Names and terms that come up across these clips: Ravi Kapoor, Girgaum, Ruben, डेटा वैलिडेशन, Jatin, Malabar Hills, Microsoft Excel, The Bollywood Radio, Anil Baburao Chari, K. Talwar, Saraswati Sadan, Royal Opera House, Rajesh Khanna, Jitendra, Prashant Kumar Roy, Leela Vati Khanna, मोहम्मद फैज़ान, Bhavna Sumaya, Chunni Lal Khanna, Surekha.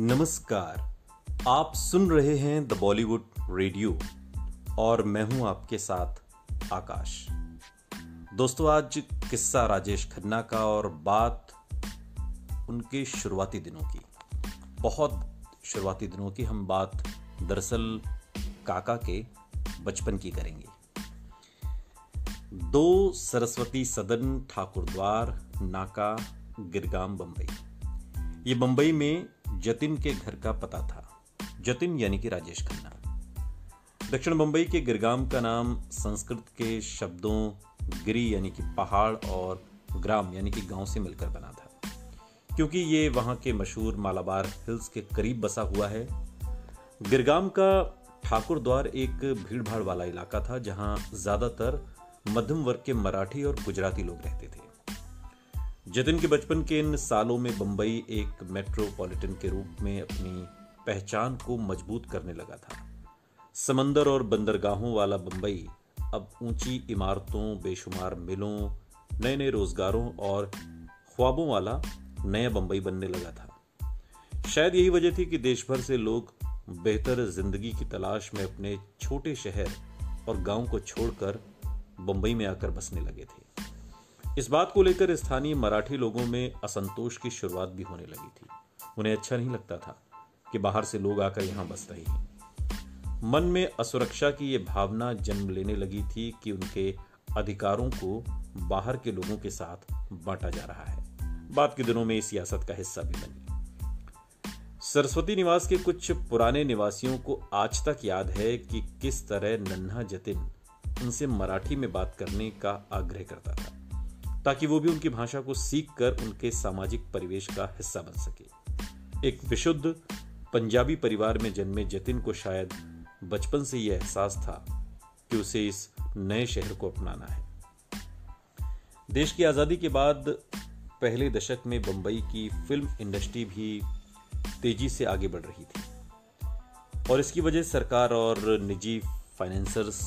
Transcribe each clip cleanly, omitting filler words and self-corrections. नमस्कार, आप सुन रहे हैं द बॉलीवुड रेडियो और मैं हूं आपके साथ आकाश। दोस्तों, आज किस्सा राजेश खन्ना का और बात उनके शुरुआती दिनों की, बहुत शुरुआती दिनों की। हम बात दरअसल काका के बचपन की करेंगे। 2 सरस्वती सदन, ठाकुर द्वार, नाका, गिरगाम, बम्बई। ये बम्बई में जतिन के घर का पता था। जतिन यानी कि राजेश खन्ना। दक्षिण बम्बई के गिरगाम का नाम संस्कृत के शब्दों गिरी यानी कि पहाड़ और ग्राम यानी कि गांव से मिलकर बना था, क्योंकि ये वहां के मशहूर मालाबार हिल्स के करीब बसा हुआ है। गिरगाम का ठाकुर द्वार एक भीड़भाड़ वाला इलाका था, जहां ज्यादातर मध्यम वर्ग के मराठी और गुजराती लोग रहते थे। जतिन के बचपन के इन सालों में बंबई एक मेट्रोपॉलिटन के रूप में अपनी पहचान को मजबूत करने लगा था। समंदर और बंदरगाहों वाला बंबई अब ऊंची इमारतों, बेशुमार मिलों, नए नए रोजगारों और ख्वाबों वाला नया बंबई बनने लगा था। शायद यही वजह थी कि देश भर से लोग बेहतर जिंदगी की तलाश में अपने छोटे शहर और गांव को छोड़कर बंबई में आकर बसने लगे थे। इस बात को लेकर स्थानीय मराठी लोगों में असंतोष की शुरुआत भी होने लगी थी। उन्हें अच्छा नहीं लगता था कि बाहर से लोग आकर यहाँ बस रहे हैं। मन में असुरक्षा की ये भावना जन्म लेने लगी थी कि उनके अधिकारों को बाहर के लोगों के साथ बांटा जा रहा है। बाद के दिनों में सियासत का हिस्सा भी बनी। सरस्वती निवास के कुछ पुराने निवासियों को आज तक याद है कि किस तरह नन्हा जतिन उनसे मराठी में बात करने का आग्रह करता था, ताकि वो भी उनकी भाषा को सीखकर उनके सामाजिक परिवेश का हिस्सा बन सके। एक विशुद्ध पंजाबी परिवार में जन्मे जतिन को शायद बचपन से यह एहसास था कि उसे इस नए शहर को अपनाना है। देश की आज़ादी के बाद पहले दशक में बंबई की फिल्म इंडस्ट्री भी तेजी से आगे बढ़ रही थी और इसकी वजह सरकार और निजी फाइनेंसर्स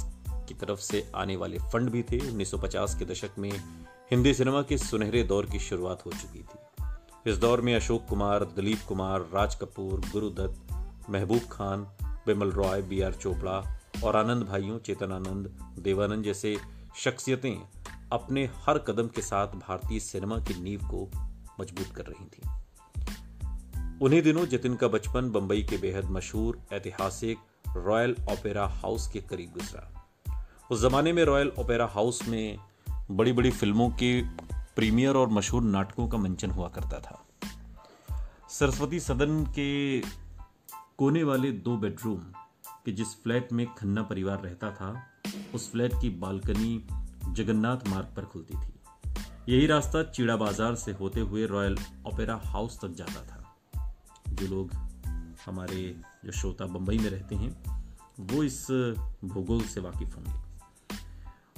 की तरफ से आने वाले फंड भी थे। 1950 के दशक में हिंदी सिनेमा के सुनहरे दौर की शुरुआत हो चुकी थी। इस दौर में अशोक कुमार, दिलीप कुमार, राज कपूर, गुरुदत्त, महबूब खान, बिमल रॉय, BR चोपड़ा और आनंद भाइयों, चेतनानंद, देवानंद जैसे शख्सियतें अपने हर कदम के साथ भारतीय सिनेमा की नींव को मजबूत कर रही थीं। उन्हीं दिनों जतिन का बचपन बंबई के बेहद मशहूर ऐतिहासिक रॉयल ओपेरा हाउस के करीब गुजरा। उस जमाने में रॉयल ओपेरा हाउस में बड़ी बड़ी फिल्मों के प्रीमियर और मशहूर नाटकों का मंचन हुआ करता था। सरस्वती सदन के कोने वाले 2 बेडरूम के जिस फ्लैट में खन्ना परिवार रहता था, उस फ्लैट की बालकनी जगन्नाथ मार्ग पर खुलती थी। यही रास्ता चीड़ा बाजार से होते हुए रॉयल ओपेरा हाउस तक जाता था। जो लोग हमारे जो श्रोता बंबई में रहते हैं वो इस भूगोल से वाकिफ होंगे।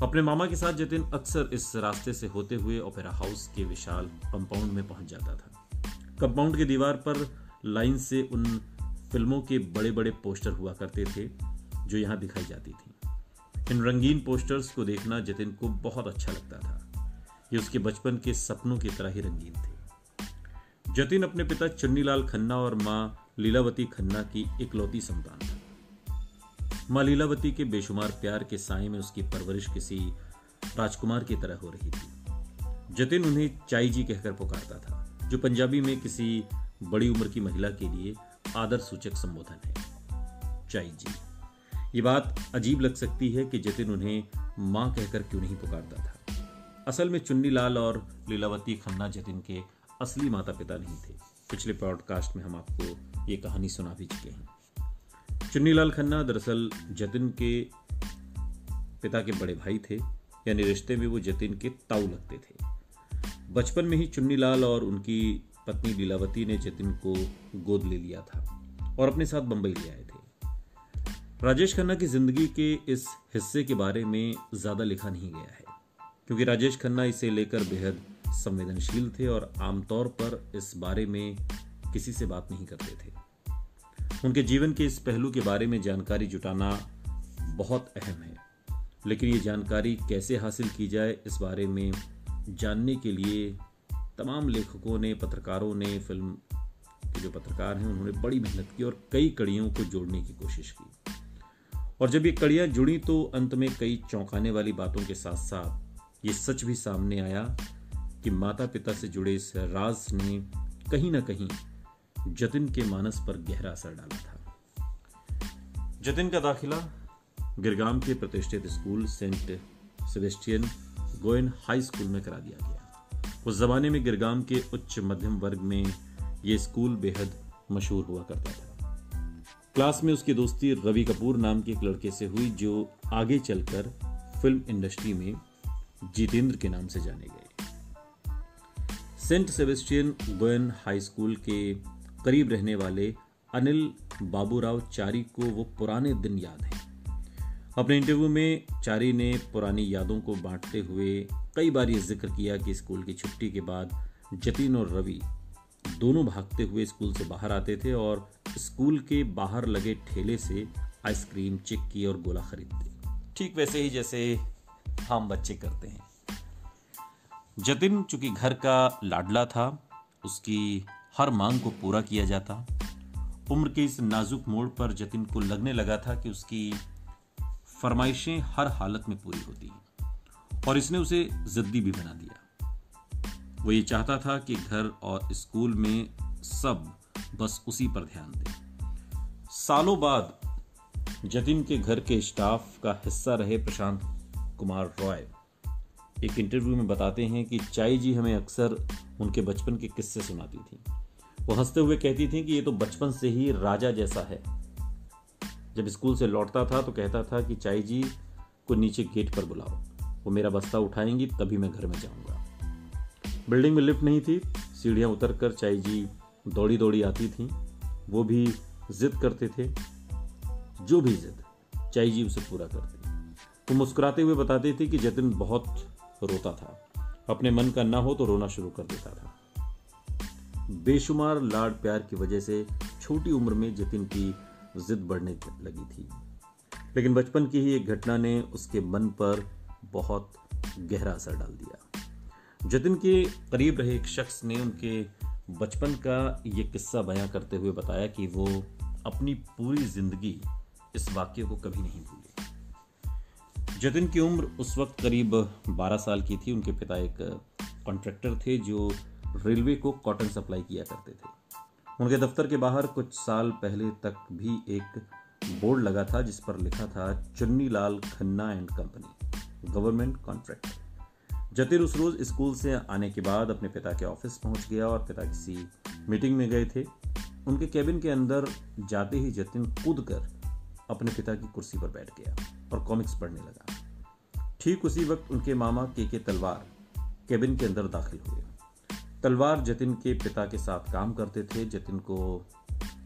अपने मामा के साथ जतिन अक्सर इस रास्ते से होते हुए ओपेरा हाउस के विशाल कंपाउंड में पहुंच जाता था। कंपाउंड की दीवार पर लाइन से उन फिल्मों के बड़े बड़े पोस्टर हुआ करते थे जो यहाँ दिखाई जाती थी। इन रंगीन पोस्टर्स को देखना जतिन को बहुत अच्छा लगता था। ये उसके बचपन के सपनों की तरह ही रंगीन थे। जतिन अपने पिता चुन्नी लाल खन्ना और माँ लीलावती खन्ना की इकलौती संतान था। माँ लीलावती के बेशुमार प्यार के साए में उसकी परवरिश किसी राजकुमार की तरह हो रही थी। जतिन उन्हें चाई जी कहकर पुकारता था, जो पंजाबी में किसी बड़ी उम्र की महिला के लिए आदर सूचक संबोधन है। चाई जी, ये बात अजीब लग सकती है कि जतिन उन्हें माँ कहकर क्यों नहीं पुकारता था। असल में चुन्नी लाल और लीलावती खन्ना जतिन के असली माता पिता नहीं थे। पिछले पॉडकास्ट में हम आपको ये कहानी सुना भी चुके हैं। चुन्नीलाल खन्ना दरअसल जतिन के पिता के बड़े भाई थे, यानी रिश्ते में वो जतिन के ताऊ लगते थे। बचपन में ही चुन्नीलाल और उनकी पत्नी लीलावती ने जतिन को गोद ले लिया था और अपने साथ बंबई ले आए थे। राजेश खन्ना की जिंदगी के इस हिस्से के बारे में ज़्यादा लिखा नहीं गया है, क्योंकि राजेश खन्ना इसे लेकर बेहद संवेदनशील थे और आमतौर पर इस बारे में किसी से बात नहीं करते थे। उनके जीवन के इस पहलू के बारे में जानकारी जुटाना बहुत अहम है, लेकिन ये जानकारी कैसे हासिल की जाए, इस बारे में जानने के लिए तमाम लेखकों ने, पत्रकारों ने, फिल्म के जो पत्रकार हैं उन्होंने बड़ी मेहनत की और कई कड़ियों को जोड़ने की कोशिश की। और जब ये कड़ियाँ जुड़ी तो अंत में कई चौंकाने वाली बातों के साथ साथ ये सच भी सामने आया कि माता पिता से जुड़े इस राज ने कहीं ना कहीं जतिन के मानस पर गहरा असर डाला था। जतिन का दाखिला गिरगाम के प्रतिष्ठित school Saint Sebastian गोएन high school में करा दिया गया। उस जमाने में गिरगाम के उच्च मध्यम वर्ग में ये स्कूल बेहद मशहूर हुआ करता था। क्लास में उसकी दोस्ती रवि कपूर नाम के एक लड़के से हुई जो आगे चलकर फिल्म इंडस्ट्री में जितेंद्र के नाम से जाने गए। सेंट सेबेस्टियन गोएन हाई स्कूल के करीब रहने वाले अनिल बाबूराव चारी को वो पुराने दिन याद हैं। अपने इंटरव्यू में चारी ने पुरानी यादों को बांटते हुए कई बार ये जिक्र किया कि स्कूल की छुट्टी के बाद जतिन और रवि दोनों भागते हुए स्कूल से बाहर आते थे और स्कूल के बाहर लगे ठेले से आइसक्रीम, चिक्की और गोला खरीदते, ठीक वैसे ही जैसे हम बच्चे करते हैं। जतिन चूंकि घर का लाडला था, उसकी हर मांग को पूरा किया जाता। उम्र के इस नाजुक मोड़ पर जतिन को लगने लगा था कि उसकी फरमाइशें हर हालत में पूरी होती हैं और इसने उसे जिद्दी भी बना दिया। वो ये चाहता था कि घर और स्कूल में सब बस उसी पर ध्यान दें। सालों बाद जतिन के घर के स्टाफ का हिस्सा रहे प्रशांत कुमार रॉय एक इंटरव्यू में बताते हैं कि चाई जी हमें अक्सर उनके बचपन के किस्से सुनाती थी। वो हंसते हुए कहती थी कि ये तो बचपन से ही राजा जैसा है। जब स्कूल से लौटता था तो कहता था कि चाई जी को नीचे गेट पर बुलाओ, वो मेरा बस्ता उठाएंगी तभी मैं घर में जाऊंगा। बिल्डिंग में लिफ्ट नहीं थी, सीढ़ियां उतरकर चाई जी दौड़ी दौड़ी आती थी। वो भी जिद करते थे, जो भी जिद चाई जी उसे पूरा करते। वो मुस्कुराते हुए बताते थे कि जतिन बहुत रोता था, अपने मन का ना हो तो रोना शुरू कर देता था। बेशुमार लाड प्यार की वजह से छोटी उम्र में जतिन की जिद बढ़ने लगी थी, लेकिन बचपन की ही एक घटना ने उसके मन पर बहुत गहरा असर डाल दिया। जतिन के करीब रहे एक शख्स ने उनके बचपन का ये किस्सा बयां करते हुए बताया कि वो अपनी पूरी जिंदगी इस वाक्य को कभी नहीं भूले। जतिन की उम्र उस वक्त करीब 12 साल की थी। उनके पिता एक कॉन्ट्रैक्टर थे जो रेलवे को कॉटन सप्लाई किया करते थे। उनके दफ्तर के बाहर कुछ साल पहले तक भी एक बोर्ड लगा था जिस पर लिखा था Chunni Lal Khanna and company, government contract. Jatin उस रोज स्कूल से आने के बाद अपने पिता के ऑफिस पहुंच गया और पिता किसी मीटिंग में गए थे। उनके कैबिन के अंदर जाते ही जतिन कूद कर अपने पिता की कुर्सी पर बैठ गया और कॉमिक्स पढ़ने लगा। ठीक उसी वक्त उनके मामा के तलवार केबिन के अंदर दाखिल हुए। तलवार जतिन के पिता के साथ काम करते थे। जतिन को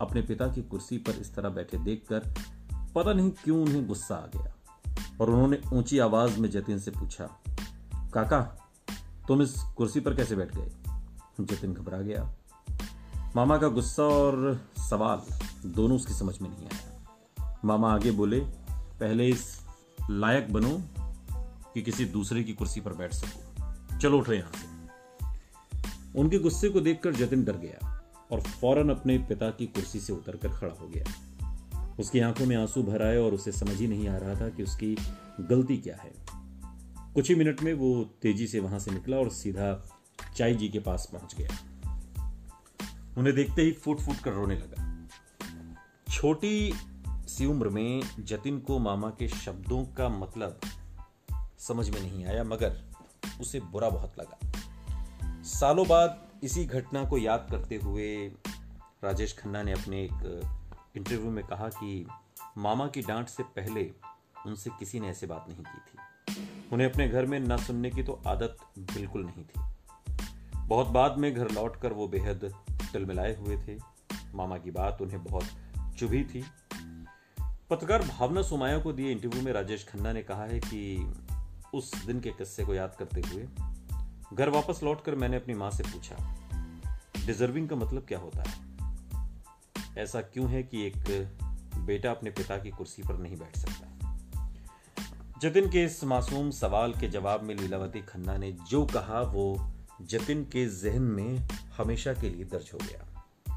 अपने पिता की कुर्सी पर इस तरह बैठे देखकर पता नहीं क्यों उन्हें गुस्सा आ गया और उन्होंने ऊंची आवाज में जतिन से पूछा, काका तुम इस कुर्सी पर कैसे बैठ गए? जतिन घबरा गया। मामा का गुस्सा और सवाल दोनों उसकी समझ में नहीं आया। मामा आगे बोले, पहले इस लायक बनो कि किसी दूसरे की कुर्सी पर बैठ सको, चलो उठो यहां से। उनके गुस्से को देखकर जतिन डर गया और फौरन अपने पिता की कुर्सी से उतरकर खड़ा हो गया। उसकी आंखों में आंसू भर आए और उसे समझ ही नहीं आ रहा था कि उसकी गलती क्या है। कुछ ही मिनट में वो तेजी से वहां से निकला और सीधा चाई जी के पास पहुंच गया। उन्हें देखते ही फूट फूट कर रोने लगा। छोटी सी उम्र में जतिन को मामा के शब्दों का मतलब समझ में नहीं आया, मगर उसे बुरा बहुत लगा। सालों बाद इसी घटना को याद करते हुए राजेश खन्ना ने अपने एक इंटरव्यू में कहा कि मामा की डांट से पहले उनसे किसी ने ऐसी बात नहीं की थी। उन्हें अपने घर में ना सुनने की तो आदत बिल्कुल नहीं थी। बहुत बाद में घर लौटकर वो बेहद तिलमिलाए हुए थे। मामा की बात उन्हें बहुत चुभी थी। पत्रकार भावना सुमाया को दिए इंटरव्यू में राजेश खन्ना ने कहा है कि उस दिन के किस्से को याद करते हुए घर वापस लौटकर मैंने अपनी माँ से पूछा, डिजर्विंग का मतलब क्या होता है? ऐसा क्यों है कि एक बेटा अपने पिता की कुर्सी पर नहीं बैठ सकता? जतिन के इस मासूम सवाल के जवाब में लीलावती खन्ना ने जो कहा वो जतिन के जहन में हमेशा के लिए दर्ज हो गया।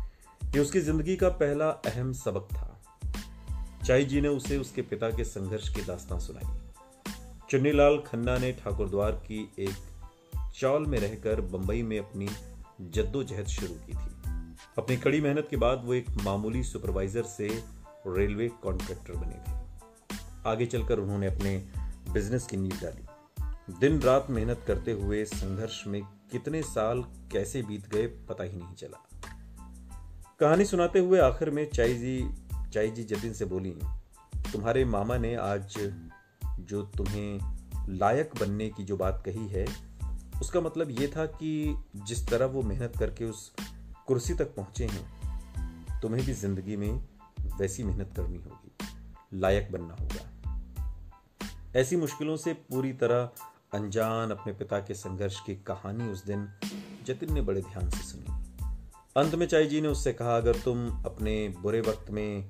ये उसकी जिंदगी का पहला अहम सबक था। चाई जी ने उसे उसके पिता के संघर्ष की दास्तां सुनाई। चुन्नी लाल खन्ना ने ठाकुर द्वार की एक चौल में रहकर बंबई में अपनी जद्दोजहद शुरू की थी। अपनी कड़ी मेहनत के बाद वो एक मामूली सुपरवाइजर से रेलवे कॉन्ट्रैक्टर बने थे। आगे चलकर उन्होंने अपने बिजनेस की नींव डाली। दिन रात मेहनत करते हुए संघर्ष में कितने साल कैसे बीत गए पता ही नहीं चला। कहानी सुनाते हुए आखिर में चाई जी जतिन से बोली, तुम्हारे मामा ने आज जो तुम्हें लायक बनने की जो बात कही है, उसका मतलब ये था कि जिस तरह वो मेहनत करके उस कुर्सी तक पहुँचे हैं, तुम्हें भी जिंदगी में वैसी मेहनत करनी होगी, लायक बनना होगा। ऐसी मुश्किलों से पूरी तरह अनजान अपने पिता के संघर्ष की कहानी उस दिन जतिन ने बड़े ध्यान से सुनी। अंत में चाई जी ने उससे कहा, अगर तुम अपने बुरे वक्त में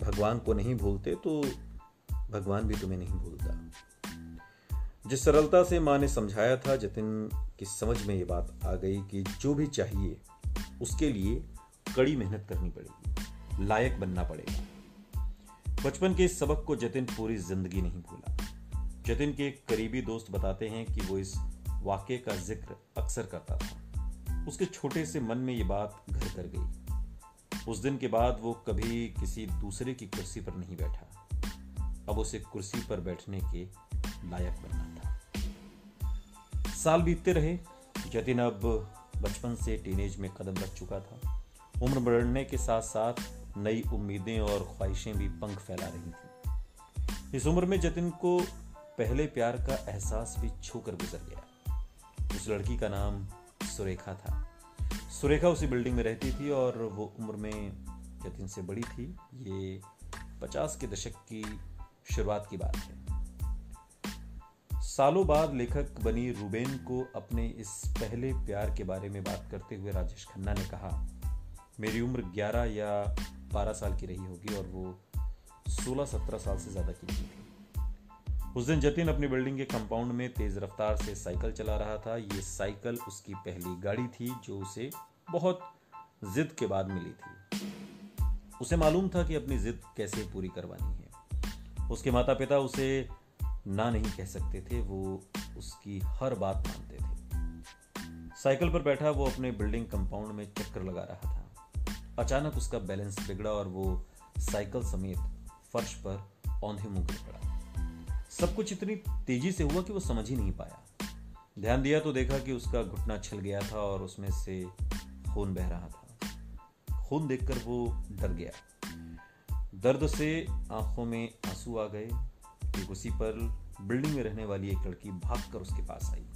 भगवान को नहीं भूलते तो भगवान भी तुम्हें नहीं भूलता। जिस सरलता से माँ ने समझाया था, जतिन की समझ में ये बात आ गई कि जो भी चाहिए उसके लिए कड़ी मेहनत करनी पड़ेगी, लायक बनना पड़ेगा। बचपन के इस सबक को जतिन पूरी जिंदगी नहीं भूला। जतिन के एक करीबी दोस्त बताते हैं कि वो इस वाक्य का जिक्र अक्सर करता था। उसके छोटे से मन में ये बात घर कर गई। उस दिन के बाद वो कभी किसी दूसरे की कुर्सी पर नहीं बैठा। अब उसे कुर्सी पर बैठने के लायक बनना था। साल बीतते रहे। जतिन अब बचपन से टीनेज में कदम रख चुका था। उम्र बढ़ने के साथ साथ नई उम्मीदें और ख्वाहिशें भी पंख फैला रही थीं। इस उम्र में जतिन को पहले प्यार का एहसास भी छूकर गुजर गया। उस लड़की का नाम सुरेखा था। सुरेखा उसी बिल्डिंग में रहती थी और वो उम्र में जतिन से बड़ी थी। ये 50 के दशक की शुरुआत की बात है। सालों बाद लेखक बनी रूबेन को अपने इस पहले प्यार के बारे में बात करते हुए राजेश खन्ना ने कहा, मेरी उम्र 11 या 12 साल की रही होगी और वो 16-17 साल से ज़्यादा की नहीं थी। उस दिन जतिन अपनी बिल्डिंग के कंपाउंड में तेज रफ्तार से साइकिल चला रहा था। ये साइकिल उसकी पहली गाड़ी थी जो उसे बहुत जिद के बाद मिली थी। उसे मालूम था कि अपनी जिद कैसे पूरी करवानी है। उसके माता पिता उसे ना नहीं कह सकते थे, वो उसकी हर बात मानते थे। साइकिल पर बैठा वो अपने बिल्डिंग कंपाउंड में चक्कर लगा रहा था। अचानक उसका बैलेंस बिगड़ा और वो साइकिल समेत फर्श पर औंधे मुँह गिर पड़ा। सब कुछ इतनी तेजी से हुआ कि वो समझ ही नहीं पाया। ध्यान दिया तो देखा कि उसका घुटना छिल गया था और उसमें से खून बह रहा था। खून देखकर वो डर गया। दर्द से आंखों में आंसू आ गए कि उसी पर बिल्डिंग में रहने वाली एक लड़की भागकर उसके पास आई।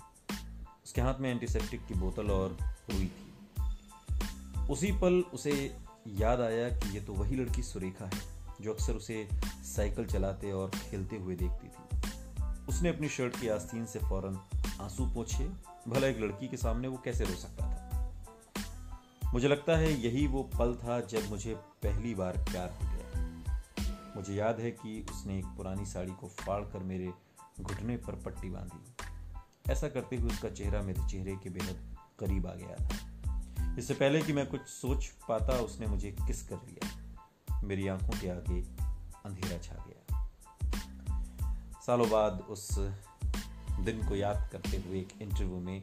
उसके हाथ में एंटीसेप्टिक की बोतल और रुई थी। उसी पल उसे याद आया कि ये तो वही लड़की सुरेखा है जो अक्सर उसे साइकिल चलाते और खेलते हुए देखती थी। उसने अपनी शर्ट की आस्तीन से फौरन आंसू पोंछे। भला एक लड़की के सामने वो कैसे रो सकता था। मुझे लगता है यही वो पल था जब मुझे पहली बार प्यार हो गया। मुझे याद है कि उसने एक पुरानी साड़ी को फाड़ कर मेरे घुटने पर पट्टी बांधी। ऐसा करते हुए उसका चेहरा मेरे चेहरे के बेहद करीब आ गया था। इससे पहले कि मैं कुछ सोच पाता, उसने मुझे किस कर लिया। मेरी आंखों के आगे अंधेरा छा गया। सालों बाद उस दिन को याद करते हुए एक इंटरव्यू में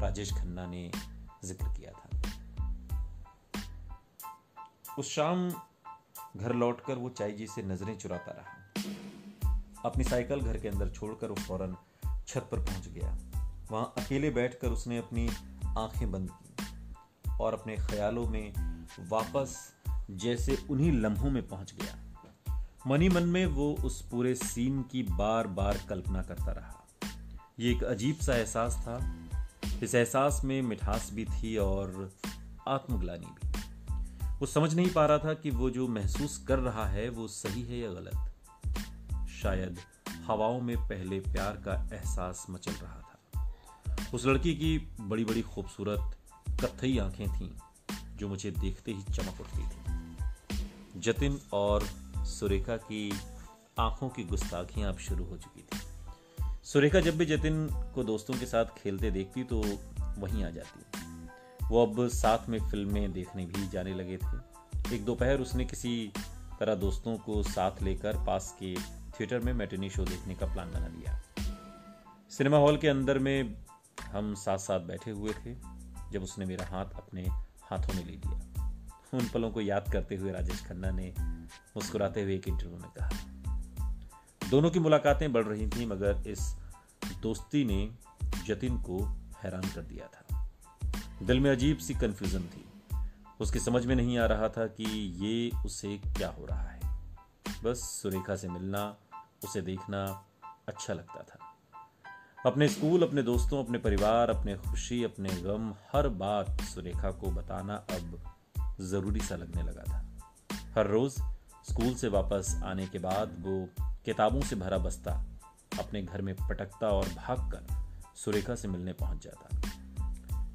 राजेश खन्ना ने जिक्र किया था। उस शाम घर लौटकर वो चाई जी से नजरें चुराता रहा। अपनी साइकिल घर के अंदर छोड़कर वो फौरन छत पर पहुंच गया। वहां अकेले बैठकर उसने अपनी आंखें बंद की और अपने ख्यालों में वापस जैसे उन्हीं लम्हों में पहुंच गया। मनी मन में वो उस पूरे सीन की बार बार कल्पना करता रहा। ये एक अजीब सा एहसास था। इस एहसास में मिठास भी थी और आत्मग्लानि भी। वो समझ नहीं पा रहा था कि वो जो महसूस कर रहा है वो सही है या गलत। शायद हवाओं में पहले प्यार का एहसास मचल रहा था। उस लड़की की बड़ी बड़ी खूबसूरत कत्थई आंखें थीं जो मुझे देखते ही चमक उठती थी। जतिन और सुरेखा की आंखों की गुस्ताखियां अब शुरू हो चुकी थी। सुरेखा जब भी जतिन को दोस्तों के साथ खेलते देखती तो वहीं आ जाती। वो अब साथ में फिल्में देखने भी जाने लगे थे। एक दोपहर उसने किसी तरह दोस्तों को साथ लेकर पास के थिएटर में मैटिनी शो देखने का प्लान बना लिया। सिनेमा हॉल के अंदर में हम साथ साथ बैठे हुए थे जब उसने मेरा हाथ अपने हाथों में ले लिया। उन पलों को याद करते हुए राजेश खन्ना ने मुस्कुराते हुए एक इंटरव्यू में कहा, दोनों की मुलाकातें बढ़ रही थीं मगर इस दोस्ती ने जतिन को हैरान कर दिया था। दिल में अजीब सी कन्फ्यूजन थी, उसकी समझ में नहीं आ रहा था कि ये उसे क्या हो रहा है। बस सुरेखा से मिलना, उसे देखना अच्छा लगता था। अपने स्कूल, अपने दोस्तों, अपने परिवार, अपने खुशी, अपने गम, हर बात सुरेखा को बताना अब ज़रूरी सा लगने लगा था। हर रोज़ स्कूल से वापस आने के बाद वो किताबों से भरा बस्ता अपने घर में पटकता और भागकर सुरेखा से मिलने पहुंच जाता।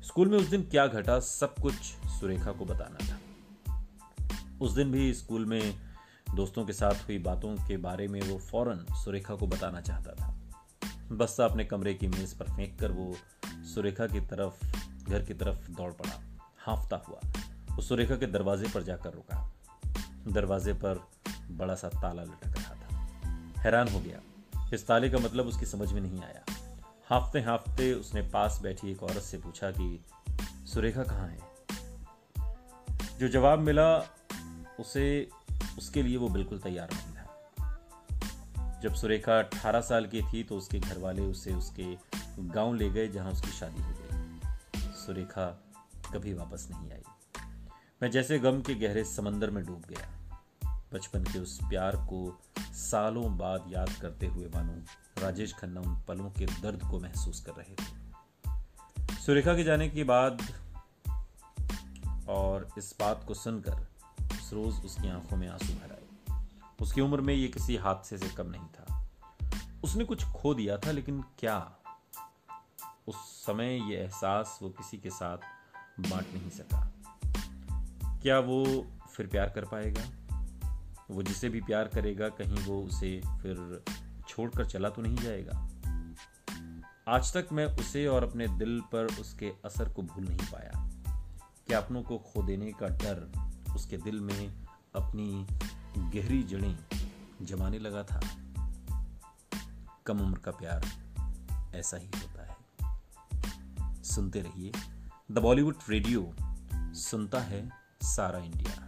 स्कूल में उस दिन क्या घटा सब कुछ सुरेखा को बताना था। उस दिन भी स्कूल में दोस्तों के साथ हुई बातों के बारे में वो फौरन सुरेखा को बताना चाहता था। बस्ता अपने कमरे की मेज पर फेंक कर वो सुरेखा की तरफ, घर की तरफ दौड़ पड़ा। हांफता हुआ वो सुरेखा के दरवाजे पर जाकर रुका। दरवाजे पर बड़ा सा ताला लटक रहा था। हैरान हो गया, इस ताले का मतलब उसकी समझ में नहीं आया। हांफते हांफते उसने पास बैठी एक औरत से पूछा कि सुरेखा कहाँ है। जो जवाब मिला उसे, उसके लिए वो बिल्कुल तैयार नहीं। जब सुरेखा 18 साल की थी तो उसके घर वाले उसे उसके गांव ले गए जहां उसकी शादी हो गई। सुरेखा कभी वापस नहीं आई। मैं जैसे गम के गहरे समंदर में डूब गया। बचपन के उस प्यार को सालों बाद याद करते हुए मानो राजेश खन्ना उन पलों के दर्द को महसूस कर रहे थे। सुरेखा के जाने के बाद और इस बात को सुनकर उस रोज उसकी आंखों में आंसू भर आए। उसकी उम्र में ये किसी हादसे से कम नहीं था। उसने कुछ खो दिया था, लेकिन क्या? उस समय ये एहसास वो किसी के साथ बांट नहीं सका। क्या वो फिर प्यार कर पाएगा? वो जिसे भी प्यार करेगा कहीं वो उसे फिर छोड़कर चला तो नहीं जाएगा? आज तक मैं उसे और अपने दिल पर उसके असर को भूल नहीं पाया। क्या अपनों को खो देने का डर उसके दिल में अपनी गहरी जड़ें जमाने लगा था? कम उम्र का प्यार ऐसा ही होता है। सुनते रहिए द बॉलीवुड रेडियो, सुनता है सारा इंडिया।